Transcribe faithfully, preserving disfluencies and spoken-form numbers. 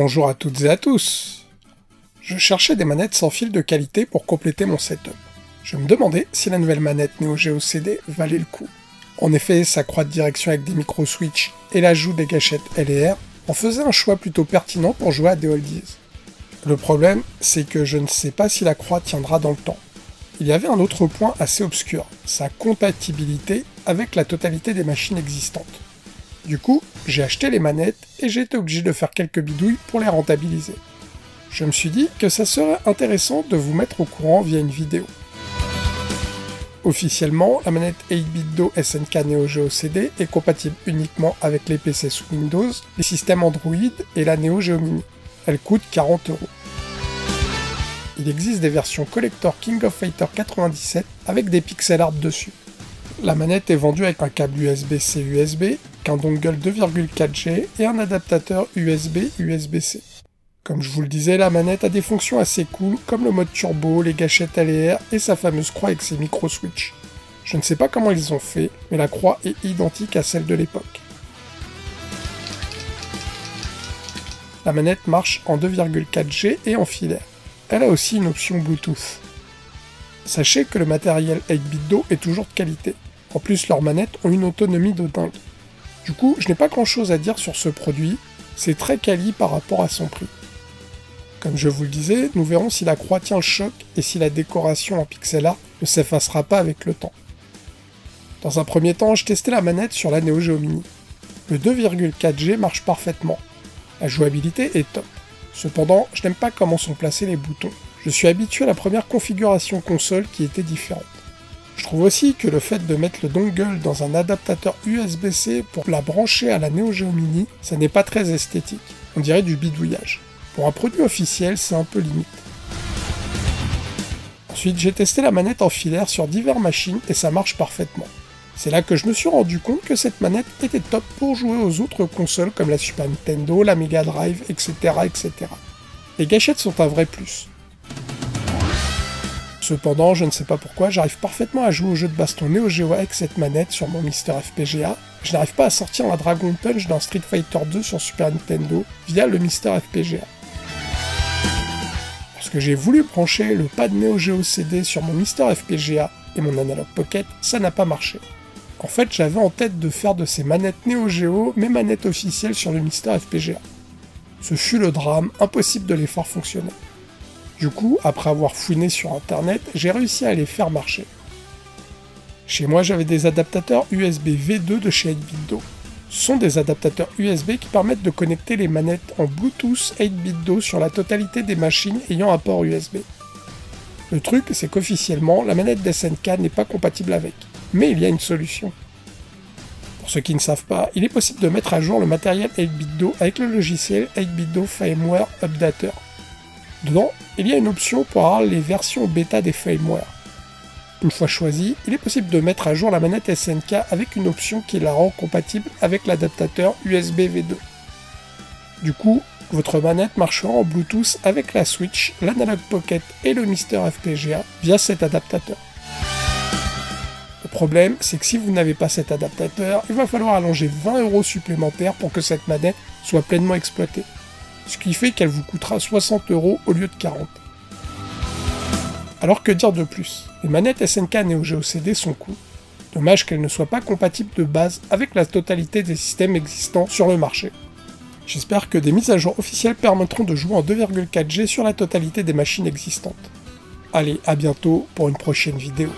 Bonjour à toutes et à tous. Je cherchais des manettes sans fil de qualité pour compléter mon setup. Je me demandais si la nouvelle manette Neo Geo C D valait le coup. En effet, sa croix de direction avec des micro-switch et l'ajout des gâchettes L et R en faisaient un choix plutôt pertinent pour jouer à des oldies. Le problème, c'est que je ne sais pas si la croix tiendra dans le temps. Il y avait un autre point assez obscur, sa compatibilité avec la totalité des machines existantes. Du coup, j'ai acheté les manettes et j'ai été obligé de faire quelques bidouilles pour les rentabiliser. Je me suis dit que ça serait intéressant de vous mettre au courant via une vidéo. Officiellement, la manette huit bit do S N K Neo Geo C D est compatible uniquement avec les P C sous Windows, les systèmes Android et la Neo Geo Mini. Elle coûte quarante euros. Il existe des versions collector King of Fighter quatre-vingt-dix-sept avec des pixel art dessus. La manette est vendue avec un câble U S B C U S B, qu'un dongle deux virgule quatre G et un adaptateur U S B U S B C. Comme je vous le disais, la manette a des fonctions assez cool comme le mode turbo, les gâchettes L et R et sa fameuse croix avec ses micro-switch. Je ne sais pas comment ils ont fait, mais la croix est identique à celle de l'époque. La manette marche en deux virgule quatre G et en filaire. Elle a aussi une option Bluetooth. Sachez que le matériel huit bit do est toujours de qualité. En plus, leurs manettes ont une autonomie de dingue. Du coup, je n'ai pas grand chose à dire sur ce produit, c'est très quali par rapport à son prix. Comme je vous le disais, nous verrons si la croix tient le choc et si la décoration en pixel art ne s'effacera pas avec le temps. Dans un premier temps, je testais la manette sur la Neo Geo Mini. Le deux virgule quatre G marche parfaitement. La jouabilité est top. Cependant, je n'aime pas comment sont placés les boutons. Je suis habitué à la première configuration console qui était différente. Je trouve aussi que le fait de mettre le dongle dans un adaptateur U S B C pour la brancher à la Neo Geo Mini, ça n'est pas très esthétique. On dirait du bidouillage. Pour un produit officiel, c'est un peu limite. Ensuite, j'ai testé la manette en filaire sur diverses machines et ça marche parfaitement. C'est là que je me suis rendu compte que cette manette était top pour jouer aux autres consoles comme la Super Nintendo, la Mega Drive, et cetera, et cetera. Les gâchettes sont un vrai plus. Cependant, je ne sais pas pourquoi, j'arrive parfaitement à jouer au jeu de baston Neo Geo avec cette manette sur mon Mister F P G A. Je n'arrive pas à sortir la Dragon Punch dans Street Fighter deux sur Super Nintendo via le Mister F P G A. Lorsque j'ai voulu brancher le pad Neo Geo C D sur mon Mister F P G A et mon Analog Pocket, ça n'a pas marché. En fait, j'avais en tête de faire de ces manettes Neo Geo mes manettes officielles sur le Mister F P G A. Ce fut le drame, impossible de les faire fonctionner. Du coup, après avoir fouiné sur internet, j'ai réussi à les faire marcher. Chez moi, j'avais des adaptateurs U S B V deux de chez huit bit do. Ce sont des adaptateurs U S B qui permettent de connecter les manettes en Bluetooth huit bit do sur la totalité des machines ayant un port U S B. Le truc, c'est qu'officiellement, la manette d'S N K n'est pas compatible avec. Mais il y a une solution. Pour ceux qui ne savent pas, il est possible de mettre à jour le matériel huit bit do avec le logiciel huit bit do Firmware Updater. Dedans, il y a une option pour avoir les versions bêta des firmware. Une fois choisi, il est possible de mettre à jour la manette S N K avec une option qui la rend compatible avec l'adaptateur U S B V deux. Du coup, votre manette marchera en Bluetooth avec la Switch, l'Analog Pocket et le Mister F P G A via cet adaptateur. Le problème, c'est que si vous n'avez pas cet adaptateur, il va falloir allonger vingt euros supplémentaires pour que cette manette soit pleinement exploitée. Ce qui fait qu'elle vous coûtera soixante euros au lieu de quarante. Alors que dire de plus? Les manettes S N K Neo Geo C D sont cool. Dommage qu'elles ne soient pas compatibles de base avec la totalité des systèmes existants sur le marché. J'espère que des mises à jour officielles permettront de jouer en deux virgule quatre G sur la totalité des machines existantes. Allez, à bientôt pour une prochaine vidéo.